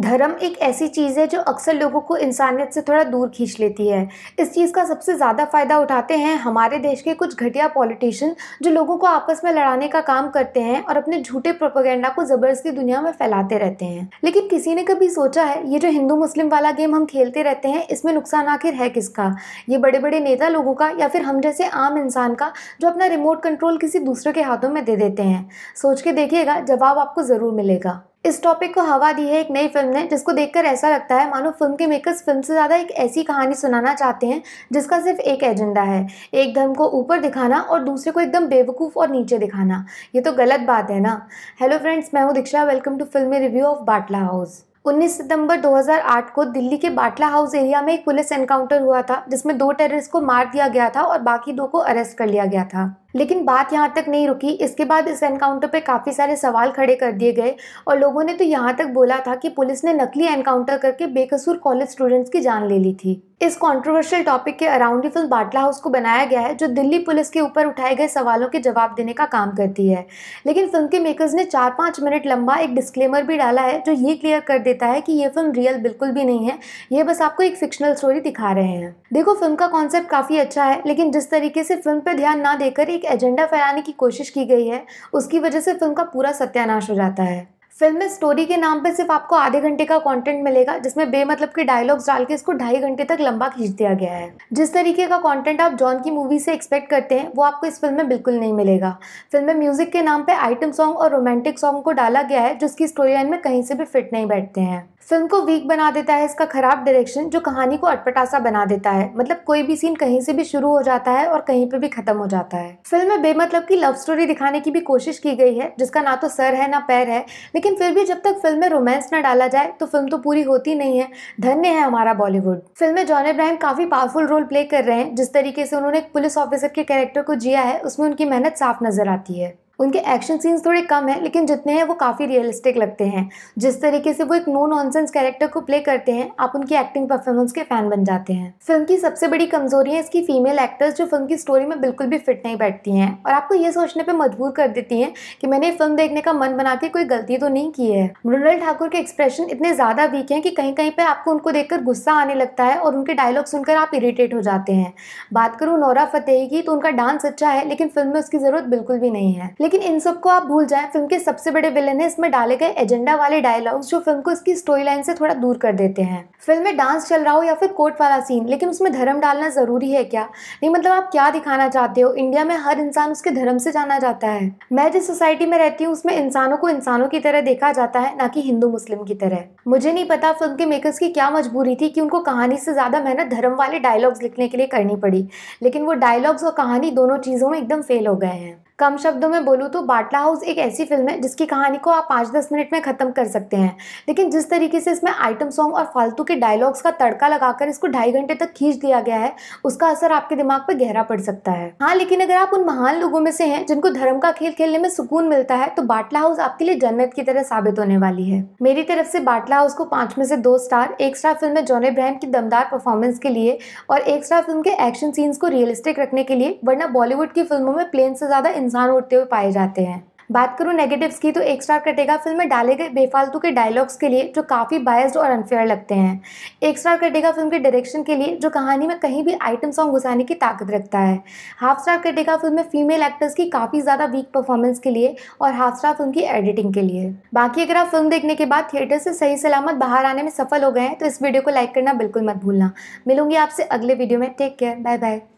धर्म एक ऐसी चीज़ है जो अक्सर लोगों को इंसानियत से थोड़ा दूर खींच लेती है। इस चीज़ का सबसे ज़्यादा फ़ायदा उठाते हैं हमारे देश के कुछ घटिया पॉलिटिशियन, जो लोगों को आपस में लड़ाने का काम करते हैं और अपने झूठे प्रोपेगेंडा को ज़बरदस्ती दुनिया में फैलाते रहते हैं। लेकिन किसी ने कभी सोचा है ये जो हिंदू मुस्लिम वाला गेम हम खेलते रहते हैं, इसमें नुकसान आखिर है किसका? ये बड़े बड़े नेता लोगों का या फिर हम जैसे आम इंसान का, जो अपना रिमोट कंट्रोल किसी दूसरे के हाथों में दे देते हैं। सोच के देखिएगा, जवाब आपको ज़रूर मिलेगा। इस टॉपिक को हवा दी है एक नई फिल्म ने, जिसको देखकर ऐसा लगता है मानो फिल्म के मेकर्स फिल्म से ज़्यादा एक ऐसी कहानी सुनाना चाहते हैं जिसका सिर्फ एक एजेंडा है, एक धर्म को ऊपर दिखाना और दूसरे को एकदम बेवकूफ़ और नीचे दिखाना। ये तो गलत बात है ना। हेलो फ्रेंड्स, मैं हूँ दीक्षा, वेलकम टू फिल्मी रिव्यू ऑफ बाटला हाउस। 19 सितंबर 2008 को दिल्ली के बाटला हाउस एरिया में एक पुलिस एनकाउंटर हुआ था, जिसमें 2 टेररिस्ट को मार दिया गया था और बाकी 2 को अरेस्ट कर लिया गया था। लेकिन बात यहाँ तक नहीं रुकी। इसके बाद इस एनकाउंटर पे काफ़ी सारे सवाल खड़े कर दिए गए और लोगों ने तो यहाँ तक बोला था कि पुलिस ने नकली एनकाउंटर करके बेकसूर कॉलेज स्टूडेंट्स की जान ले ली थी। इस कॉन्ट्रोवर्शियल टॉपिक के अराउंड ही फिल्म बाटला हाउस को बनाया गया है, जो दिल्ली पुलिस के ऊपर उठाए गए सवालों के जवाब देने का काम करती है। लेकिन फिल्म के मेकर्स ने 4-5 मिनट लंबा एक डिस्क्लेमर भी डाला है, जो ये क्लियर कर देता है कि ये फिल्म रियल बिल्कुल भी नहीं है, ये बस आपको एक फिक्शनल स्टोरी दिखा रहे हैं। देखो, फिल्म का कॉन्सेप्ट काफ़ी अच्छा है, लेकिन जिस तरीके से फिल्म पर ध्यान ना देकर एक एजेंडा फैलाने की कोशिश की गई है, उसकी वजह से फिल्म का पूरा सत्यानाश हो जाता है। फिल्म में स्टोरी के नाम पे सिर्फ आपको आधे घंटे का कंटेंट मिलेगा, जिसमें बेमतलब के डायलॉग्स डाल के इसको 2.5 घंटे तक लंबा खींच दिया गया है। जिस तरीके का कंटेंट आप जॉन की मूवी से एक्सपेक्ट करते हैं, वो आपको इस फिल्म में बिल्कुल नहीं मिलेगा। फिल्म में म्यूजिक के नाम पे आइटम सॉन्ग और रोमांटिक सॉन्ग को डाला गया है, जिसकी स्टोरी लाइन में कहीं से भी फिट नहीं बैठते हैं। फिल्म को वीक बना देता है इसका खराब डायरेक्शन, जो कहानी को अटपटा सा बना देता है। मतलब कोई भी सीन कहीं से भी शुरू हो जाता है और कहीं पे भी खत्म हो जाता है। फिल्म में बेमतलब की लव स्टोरी दिखाने की भी कोशिश की गई है, जिसका ना तो सर है ना पैर है। लेकिन फिर भी जब तक फिल्म में रोमांस ना डाला जाए तो फिल्म तो पूरी होती नहीं है। धन्य है हमारा बॉलीवुड। फिल्म में जॉन अब्राहम काफ़ी पावरफुल रोल प्ले कर रहे हैं। जिस तरीके से उन्होंने एक पुलिस ऑफिसर के कैरेक्टर को जिया है, उसमें उनकी मेहनत साफ नजर आती है। उनके एक्शन सीन्स थोड़े कम हैं, लेकिन जितने हैं वो काफ़ी रियलिस्टिक लगते हैं। जिस तरीके से वो एक नो नॉनसेंस कैरेक्टर को प्ले करते हैं, आप उनकी एक्टिंग परफॉर्मेंस के फैन बन जाते हैं। फिल्म की सबसे बड़ी कमजोरी है इसकी फीमेल एक्टर्स, जो फिल्म की स्टोरी में बिल्कुल भी फिट नहीं बैठती हैं और आपको ये सोचने पर मजबूर कर देती हैं कि मैंने फिल्म देखने का मन बना के कोई गलती तो नहीं की है। मृणाल ठाकुर के एक्सप्रेशन इतने ज़्यादा वीक हैं कि कहीं कहीं पर आपको उनको देखकर गुस्सा आने लगता है और उनके डायलॉग सुनकर आप इरिटेट हो जाते हैं। बात करूँ नोरा फतेही की, तो उनका डांस अच्छा है, लेकिन फिल्म में उसकी ज़रूरत बिल्कुल भी नहीं है। लेकिन इन सबको आप भूल जाएं, फिल्म के सबसे बड़े विलन है इसमें डाले गए एजेंडा वाले डायलॉग्स, जो फिल्म को इसकी स्टोरी लाइन से थोड़ा दूर कर देते हैं। फिल्म में डांस चल रहा हो या फिर कोर्ट वाला सीन, लेकिन उसमें धर्म डालना ज़रूरी है क्या? नहीं, मतलब आप क्या दिखाना चाहते हो? इंडिया में हर इंसान उसके धर्म से जाना जाता है। मैं जिस सोसाइटी में रहती हूँ, उसमें इंसानों को इंसानों की तरह देखा जाता है, ना कि हिंदू मुस्लिम की तरह। मुझे नहीं पता फिल्म के मेकर्स की क्या मजबूरी थी कि उनको कहानी से ज़्यादा मेहनत धर्म वाले डायलॉग्स लिखने के लिए करनी पड़ी, लेकिन वो डायलॉग्स और कहानी दोनों चीज़ों में एकदम फेल हो गए हैं। कम शब्दों में बोलूँ तो बाटला हाउस एक ऐसी फिल्म है जिसकी कहानी को आप 5-10 मिनट में ख़त्म कर सकते हैं, लेकिन जिस तरीके से इसमें आइटम सॉन्ग और फालतू के डायलॉग्स का तड़का लगाकर इसको 2.5 घंटे तक खींच दिया गया है, उसका असर आपके दिमाग पर गहरा पड़ सकता है। हाँ, लेकिन अगर आप उन महान लोगों में से हैं जिनको धर्म का खेल खेलने में सुकून मिलता है, तो बाटला हाउस आपके लिए जन्नत की तरह साबित होने वाली है। मेरी तरफ से बाटला हाउस को 5 में से 2 स्टार, 1 स्टार फिल्म में जॉन अब्राहम की दमदार परफॉर्मेंस के लिए और 1 स्टार फिल्म के एक्शन सीन्स को रियलिस्टिक रखने के लिए, वरना बॉलीवुड की फिल्मों में प्लेन से ज़्यादा इंसान उड़ते हुए पाए जाते हैं। बात करूँ नेगेटिव्स की, तो 1 स्टार कटेगा फिल्म में डाले गए बेफालतू के डायलॉग्स के लिए, जो काफ़ी बायस्ड और अनफेयर लगते हैं। 1 स्टार कटेगा फिल्म के डायरेक्शन के लिए, जो कहानी में कहीं भी आइटम सॉन्ग घुसाने की ताकत रखता है। 1/2 स्टार कटेगा फिल्म में फीमेल एक्टर्स की काफ़ी ज़्यादा वीक परफॉर्मेंस के लिए और 1/2 स्टार फिल्म की एडिटिंग के लिए। बाकी अगर आप फिल्म देखने के बाद थिएटर से सही सलामत बाहर आने में सफल हो गए हैं, तो इस वीडियो को लाइक करना बिल्कुल मत भूलना। मिलूंगी आपसे अगले वीडियो में। Take care, bye bye.